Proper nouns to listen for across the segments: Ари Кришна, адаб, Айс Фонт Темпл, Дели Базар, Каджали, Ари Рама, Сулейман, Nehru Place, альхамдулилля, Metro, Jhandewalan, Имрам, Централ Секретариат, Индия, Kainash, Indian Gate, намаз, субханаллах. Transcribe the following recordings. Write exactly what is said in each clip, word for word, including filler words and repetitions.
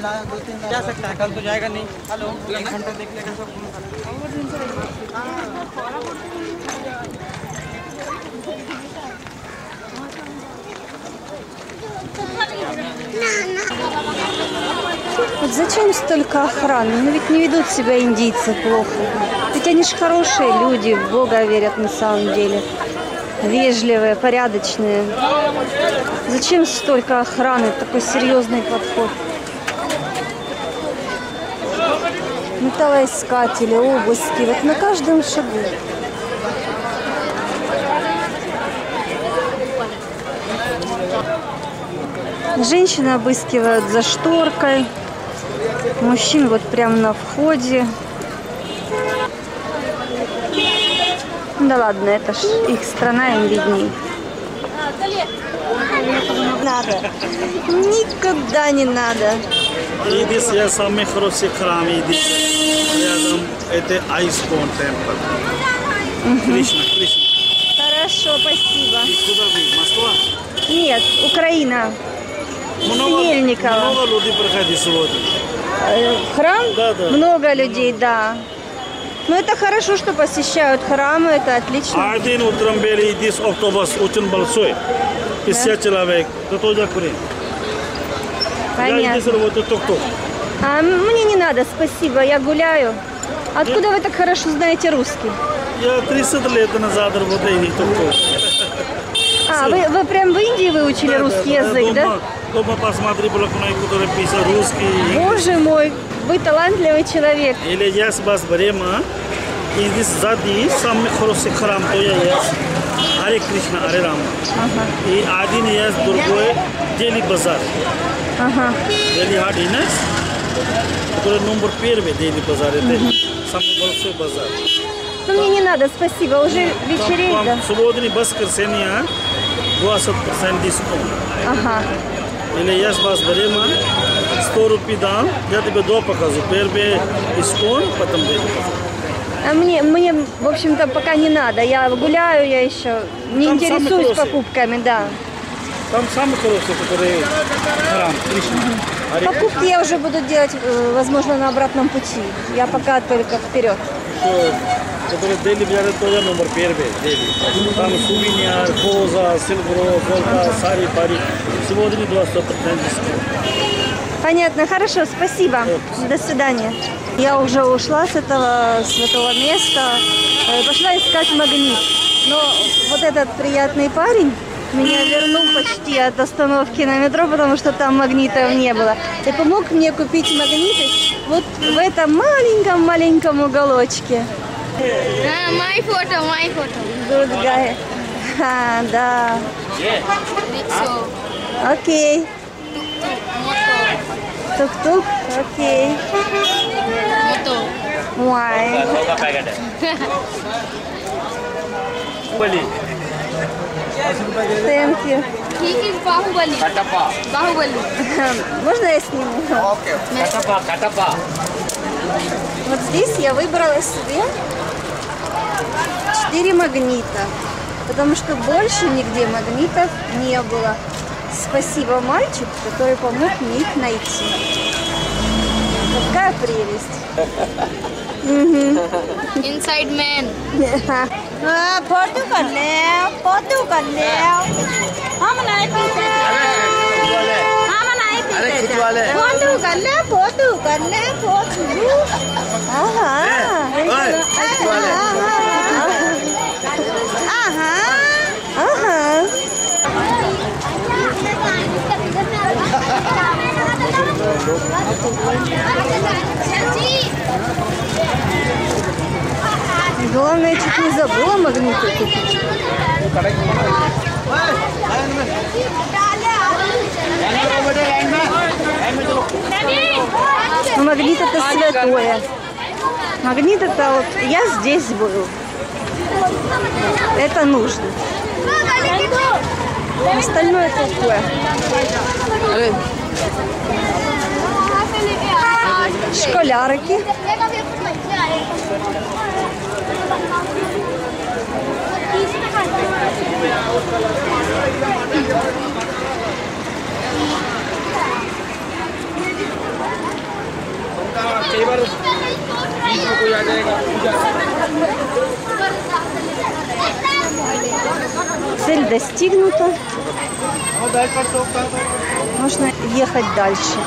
जा सकता है, कल तो जाएगा नहीं। हेलो, एक घंटा देख लेगा सब घूम सकता। Вот зачем столько охраны? Ну ведь не ведут себя индийцы плохо. Ведь они же хорошие люди, в Бога верят на самом деле. Вежливые, порядочные. Зачем столько охраны? Такой серьезный подход. Металлоискатели, обыски. Вот на каждом шагу. Женщины обыскивают за шторкой. Мужчин вот прямо на входе. Да ладно, это ж их страна, им видней. Надо. Никогда не надо. И здесь я самый хороший храм. И здесь рядом это Айс Фонт Темпл. Кришна, Кришна. Хорошо, спасибо. И куда вы? Москва? Нет, Украина. Снельникова. Много людей проходит сегодня. Храм? Да, да. Много людей, да. Ну это хорошо, что посещают храмы, это отлично. Один утром были здесь автобус очень большой, пятьдесят человек. Кто за курит? Понятно. А мне не надо, спасибо, я гуляю. Откуда вы так хорошо знаете русский? Я тридцать лет назад работаю в Индии. А, вы, вы прям в Индии выучили русский язык, да? Дома посмотри блокноты, которые пишут русский. Боже мой, вы талантливый человек. Или я с вас время, и здесь сзади самый хороший храм, то я есть Ари Кришна, Ари Рама. Ага. И один есть другой, Дели Базар. Ага. Дели Хардинес, который номер первый Дели Базар, это самый большой базар. Ну мне не надо, спасибо, уже вечереет, да? Суббота, воскресенье, двадцать процентов дисконт. Ага. Или я с вас время сто рупий дам, я тебе два покажу. Первый искон, потом дельный покажу. А мне, мне, в общем-то, пока не надо. Я гуляю, я еще не там интересуюсь покупками, да. Там самый хороший, который храм. Угу. Покупки я уже буду делать, возможно, на обратном пути. Я пока только вперед. Которые Дели Базар тоже номер первый. Там сувенир, коза, сильвро, золото, сари, пари. Сегодня двадцать процентов. Понятно, хорошо, спасибо. До свидания. Я уже ушла с этого святого места. Пошла искать магнит. Но вот этот приятный парень меня вернул почти от остановки на метро, потому что там магнитов не было. И помог мне купить магниты вот в этом маленьком-маленьком уголочке. Мои фото, мои фото. А, да. Окей. Тук-тук, окей. Why? Thank you. Можно я сниму? Вот здесь я выбрала себе четыре магнита, потому что больше нигде магнитов не было. Спасибо мальчику, который помог мне их найти. Какая прелесть. Inside man. Главное, чуть не забыла магниты купить. Но магнит это святое. Магнит это вот я здесь был. Это нужно. Остальное такое. Школярки. कई बार बीच में कोई आ जाएगा. Цель достигнута. Нужно ехать дальше.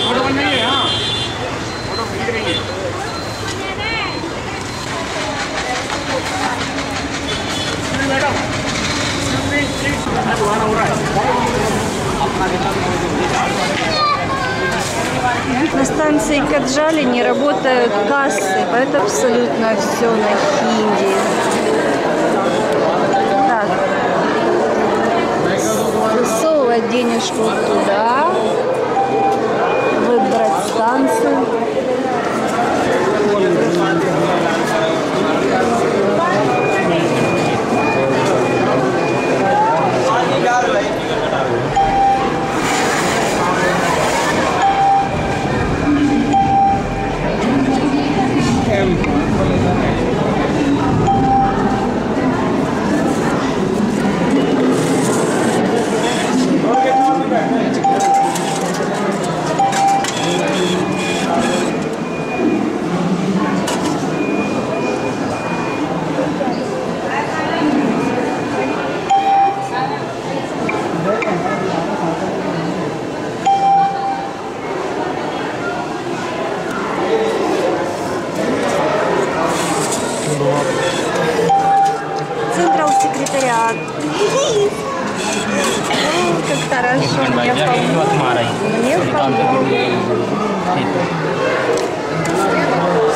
फोटो बन रही है. हाँ, फोटो खींच रही है. मैडम दोबारा हो रहा है. На станции Каджали не работают кассы, поэтому абсолютно все на хинди. Так, высовывать денежку туда, выбрать станцию. Централ Секретариат. Как хорошо, мне помог. Мне помог.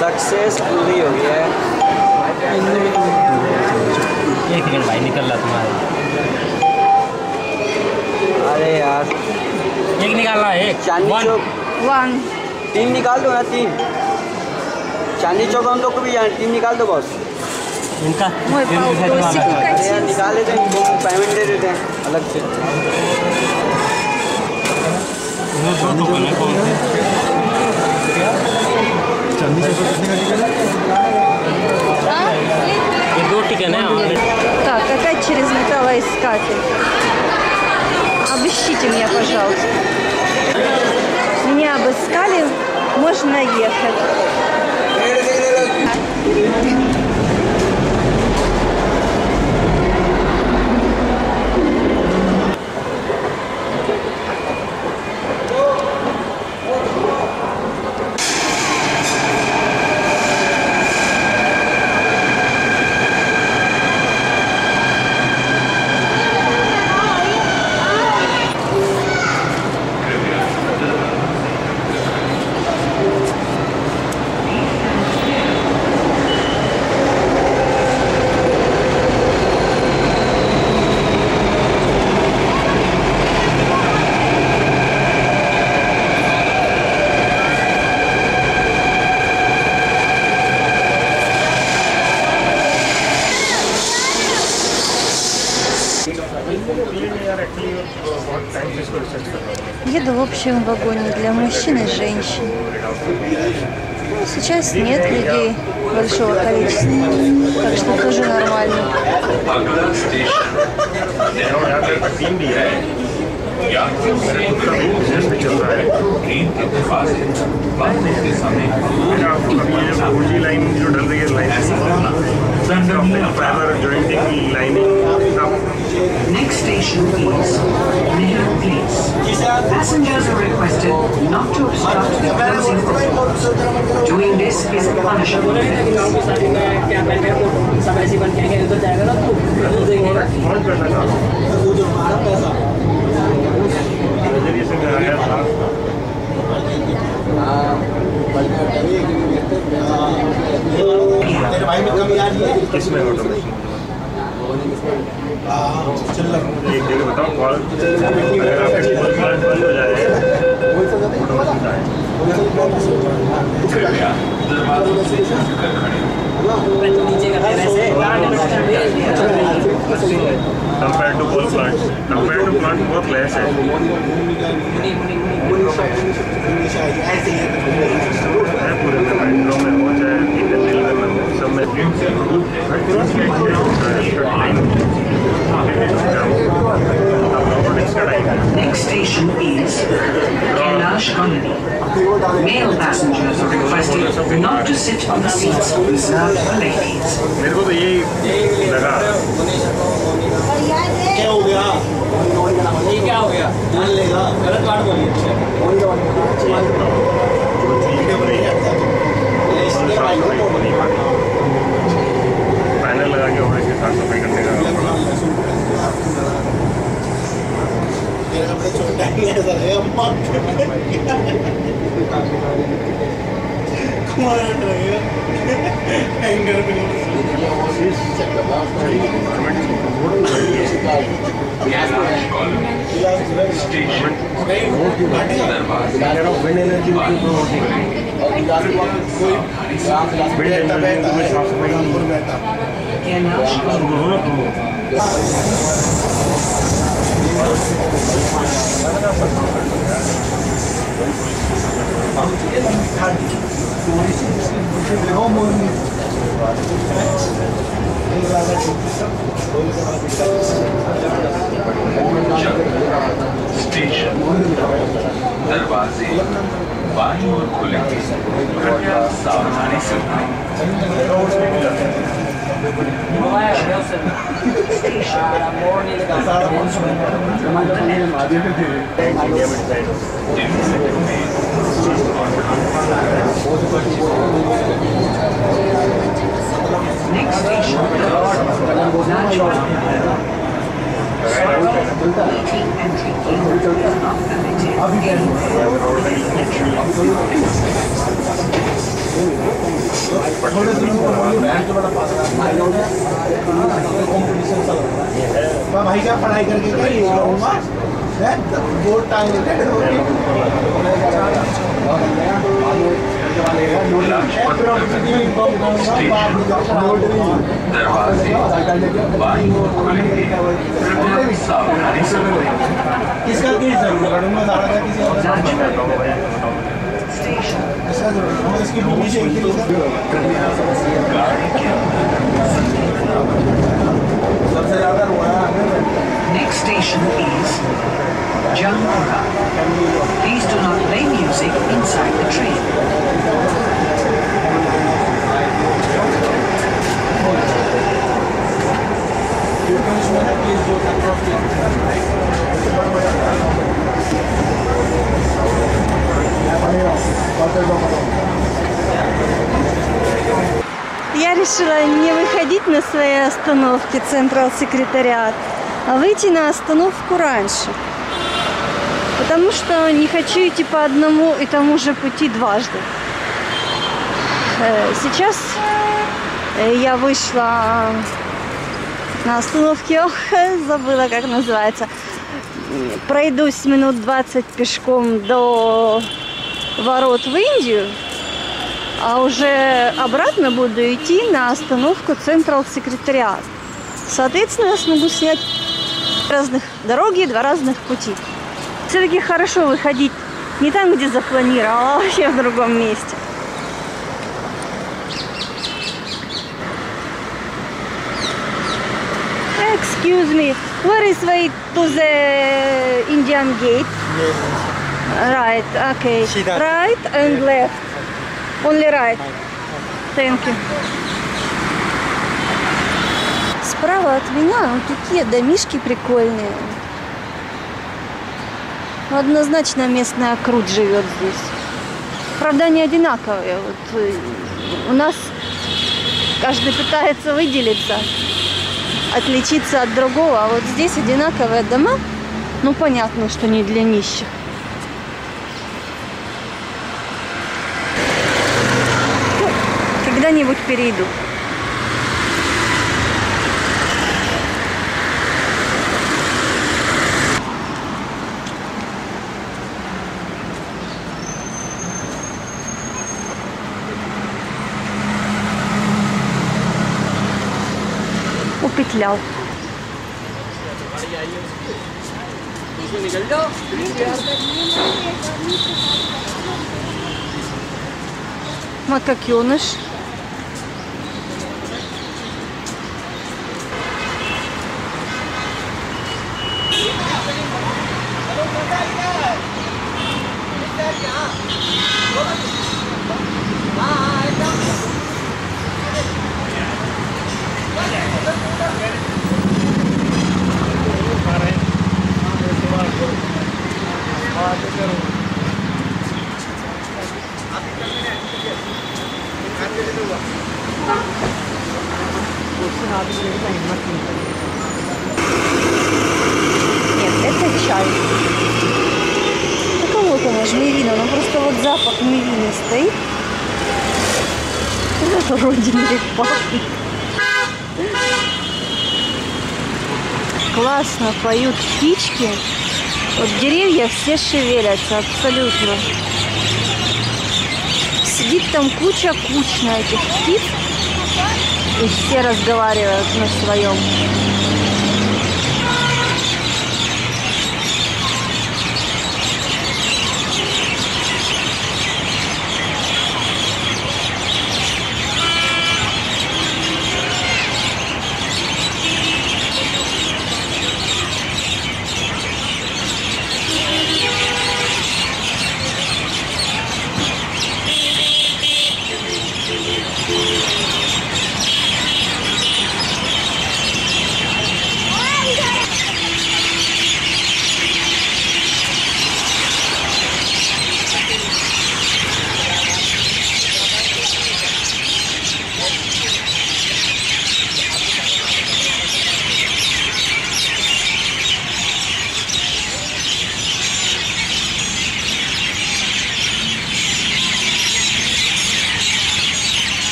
Success पूरी हो गया है. एक दिन भाई निकल ला तुम्हारा. अरे यार एक निकाला है. वन तीन निकाल दो ना. तीन चांदी चौक हम लोग को भी यहाँ तीन निकाल दो बॉस. इनका निकाल लेते हैं, पेमेंट दे देते हैं अलग से. चांदी चौक दो टिकट है. Так, опять через металлоискатель. Обыщите меня, пожалуйста. Меня обыскали, можно ехать. Еду в общем вагоне для мужчин и женщин. Сейчас нет людей большого количества, так что тоже нормально. Next station is Nehru Place. Passengers are requested not to obstruct the closing process. Doing this is punishable. Offense. एक जगह बताओ कॉल अगर आपके कीपर बंद हो जाए फोटो होता है. दरवाजे से खड़े हो. नीचे का पैसे interesting compared to coal plants. Compared to plant, बहुत less है. Next station is Kainash Colony. Male passengers are requested not to sit on the seats reserved for ladies. Station दरवाजे बाईं ओर खुलेंगे, कृपया सावधानी से उतरें। Eating and drinking is not permitted. किसका केस है? गड़ूंगा ज़्यादा था किसी और जांच में लोगों ने स्टेशन ऐसा तो हम इसकी भूमि से एक लोग सबसे ज़्यादा रोया है। Next station is Jhandewalan. Please do not play music inside the train. You can show that please do that properly. Я решила не выходить на своей остановке Централ Секретариат, а выйти на остановку раньше. Потому что не хочу идти по одному и тому же пути дважды. Сейчас я вышла на остановке, ох, забыла, как называется. Пройдусь минут двадцать пешком до ворот в Индию, а уже обратно буду идти на остановку Централ Секретариат. Соответственно, я смогу снять разных дороги, два разных пути. Все-таки хорошо выходить не там, где запланировала, а вообще в другом месте. Excuse me, where is way to the Indian Gate? Yes. Right, okay. Right and left. Only right. Thank you. Справа от меня вот такие домишки прикольные. Однозначно местная круть живет здесь. Правда, они одинаковые. Вот у нас каждый пытается выделиться, отличиться от другого, а вот здесь одинаковые дома, ну понятно, что не для нищих. Когда-нибудь перейду. Петлял. इसमें निकल जाओ Макакёныш. Нет, это чай. Какого, конечно, мирина, но просто вот запах мирины стоит. Это родинник пахнет. Классно поют птички. Вот деревья все шевелятся абсолютно. Сидит там куча-кучно этих птиц. И все разговаривают на своем.